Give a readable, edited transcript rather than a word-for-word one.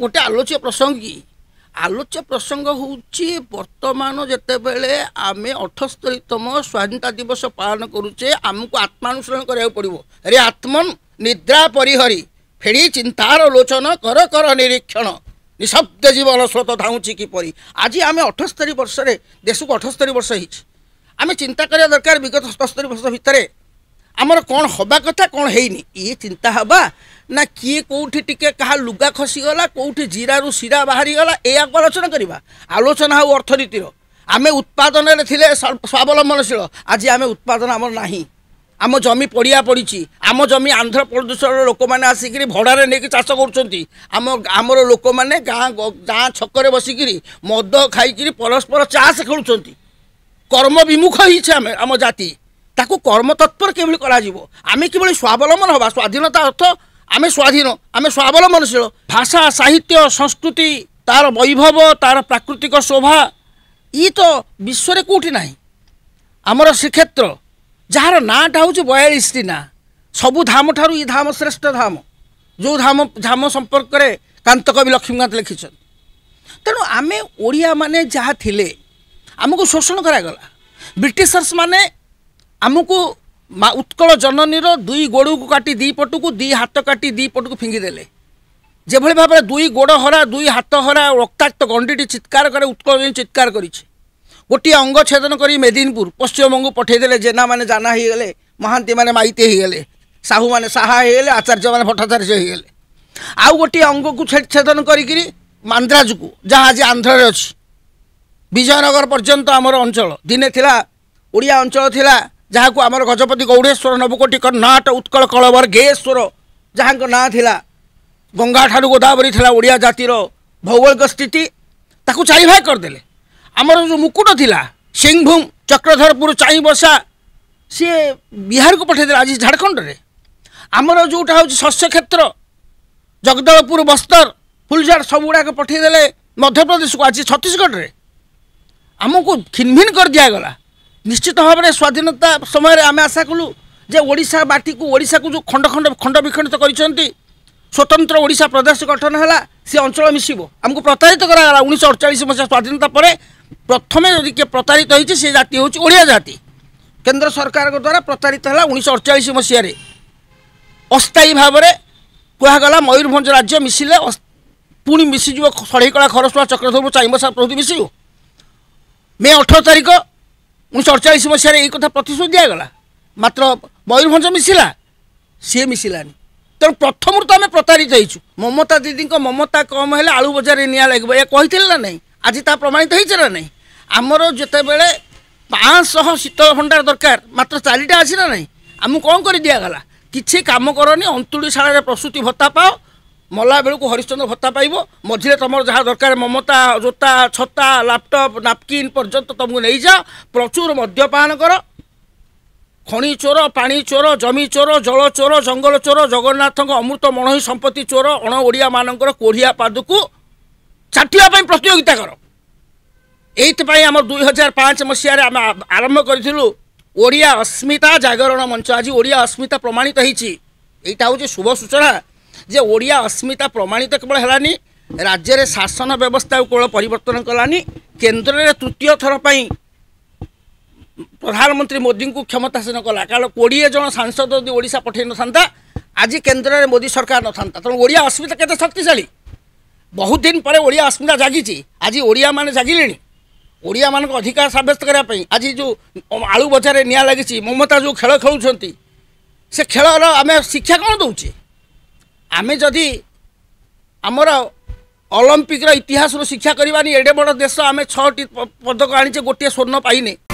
गोटे आलोच्य प्रसंग की आलोच्य प्रसंग होची वर्तमान जते बेले आम 78तम स्वाधीनता दिवस पालन करुचे आमको आत्मानुसरण कराया पड़ो। अरे आत्मन निद्रा परिहरी फेरी चिंतार लोचन कर कर निरीक्षण निशब्द जीवन स्रोत धाऊँची किपरी। आज आम 78 वर्ष देश को 78 वर्ष हो आम चिंता करिया दरकार विगत 77 वर्ष भितर आमर कौन हवा कथा कौन हैनी ये चिंता हवा ना किए कौटी टिके कहा लुगा खसीगला कौटी जीरारू शिरा बाहरी गला या आलोचना करवा। आलोचना हो अर्थनीतिर आम उत्पादन थिले स्वावलम्बनशील। आज आम उत्पादन आमर नाही। आम जमी पड़िया पड़ी आम जमी आंध्र प्रदेश लोक मैंने आसिक भड़ारे नहीं चाष करमर लोक मैंने गाँ गाँ छकरे बसिक मद खाई परस्पर चाष खेलुं कर्म विमुख होईछे। आम आम जाति ताको कर्म तत्पर केवल कराजिवो आमे केवल स्वावलम्बन हवा। स्वाधीनता अर्थ आम स्वाधीन आम स्वावलम्बनशील। भाषा साहित्य संस्कृति तार वैभव तार प्राकृतिक शोभा ई तो विश्व कोठी नाही। आमर श्रीक्षेत्र जार नाटा हूँ 42टी ना सबु धाम ठारू ई धाम श्रेष्ठ धाम। जो धाम धाम संपर्क रे कांतकवि लक्ष्मीकांत लिखिछन। तेणु आम ओडिया माने जहाँ थिले आमको शोषण करागला। ब्रिटिशर्स माने आमको उत्कल जननीर दुई गोड़ को काटी दी पटकू दी हाथ काटी दी पटकू फिंगिदेले। जे भली भाव दुई गोड़ हरा दुई हाथ हरा रक्ताक्त गंडीटी चित्कार करे उत्कल जन चित्कार कर गोटे अंग छेदन कर मेदिनीपुर पश्चिमबंग पठेदेले। जेना माने जाना हो गले महांती माने माइते हो गले साहू माने साहा हो गले आचार्य माने भट्टाचार्य हो गले। आउ गोटे अंग को छेदन करी मांद्राज को जहाँ आज आंध्र अच्छी विजयनगर पर्यंत आमर अंचल दिने थिला ओडिया अंचल थिला जहाँ को आमर गजपति गौड़ेश्वर नवकोटी कर्णाट उत्कल कलवर गेश्वर जहाँ ना थिला गंगा ठारू गोदावरी थिला। ओडिया जातिर भौगोलिक स्थिति ताकू चारि भाग करदेले। आमर जो मुकुट थिला सिंहभूम चक्रधरपुर चाई बसा सी बिहार को पठेदेले आज झारखंड रे। आमर जोटा हूँ शस्य क्षेत्र जगदलपुर बस्तर फुलझाड़ सबुड़ाक पठेदेले मध्यप्रदेश को आज छत्तीसगढ़ रे। आमको खिनभिन कर दिया गला। निश्चित भाव में स्वाधीनता समय आम आशा कलु जे ओडिशा बाटी को ओडिशा को जो खंड खंड खंड विखंडित करछंती स्वतंत्र ओडिशा प्रदेश गठन है सी अंचल मिसिबो। आमको प्रतारित कराला 1948 मसीहा स्वाधीनता पर प्रथम यदि किए प्रतारित होती से जाति हूँ ओडिया जाति। केन्द्र सरकार द्वारा प्रतारित है 1948 मसीह अस्थायी भाव में कहगला मयूरभंज राज्य मिसिले पुणी मिसिज सड़ेकला खरसुआ चक्रधरपुर चाईबसा प्रभृति मिसिज। मे 18 तारिख 1948 मसीह यही कथा प्रतिश्रुति दिगला मात्र मयूरभंज मिसिला सी मिसिलानी। तेणु प्रथम तो आम प्रतारित होचु। ममता दीदी ममता कम है आलु बजार निया लगे ये कही ना नहीं आज ता प्रमाणित होना ना आमर जिते बड़े 500 शीतल भंडार दरकार मात्र 4टा अच्छी ना नहीं आम कौन कर दिगला कि कम करनी अंतुड़ीशाला प्रसूति भत्ता पाओ मला बेलू हरिश्चंद्र भत्ता पाइब मझे तुम जहाँ दरकार ममता जोता छता लैपटॉप नापकिन पर्यंत तुमको नहीं जाओ। प्रचुर मद्यपान कर खणी चोर पानी चोर जमी चोर जल चोर जंगल चोर जगन्नाथ अमृत मणही संपत्ति चोर अण ओडिया मानकर कोढ़िया पादक चाटियापी प्रतियोगिता कर। ये आम 2005 मसीह आम आरंभ करूँ ओडिया अस्मिता जागरण मंच। आज ओडिया अस्मिता प्रमाणित होती शुभ सूचना जे ओडिया अस्मिता प्रमाणित केवल हैलानी राज्य रे शासन व्यवस्था केवल परिवर्तन कलानी केन्द्र रे तृतीय थर पई प्रधानमंत्री मोदी को क्षमतासीन कला। कारण 20 जन सांसद यदि ओडिशा पठे न था आज केन्द्र रे मोदी सरकार न था। तेणु ओडिया अस्मिता केते शक्तिशाली। बहुत दिन पर ओडिया अस्मिता जागी। आज ओडिया माने जागिले ओडिया मान अधिकार साब्यस्त करने। आज जो आलु बजार निया लगी ममता जो खेल खेलुंट से खेल आम शिक्षा कौन दौचे। आमे जदि आमर ओलंपिक इतिहास शिक्षा करवानी एडे बड़ देश आम 6टी पदक आनीचे गोटे स्वर्ण पाइने।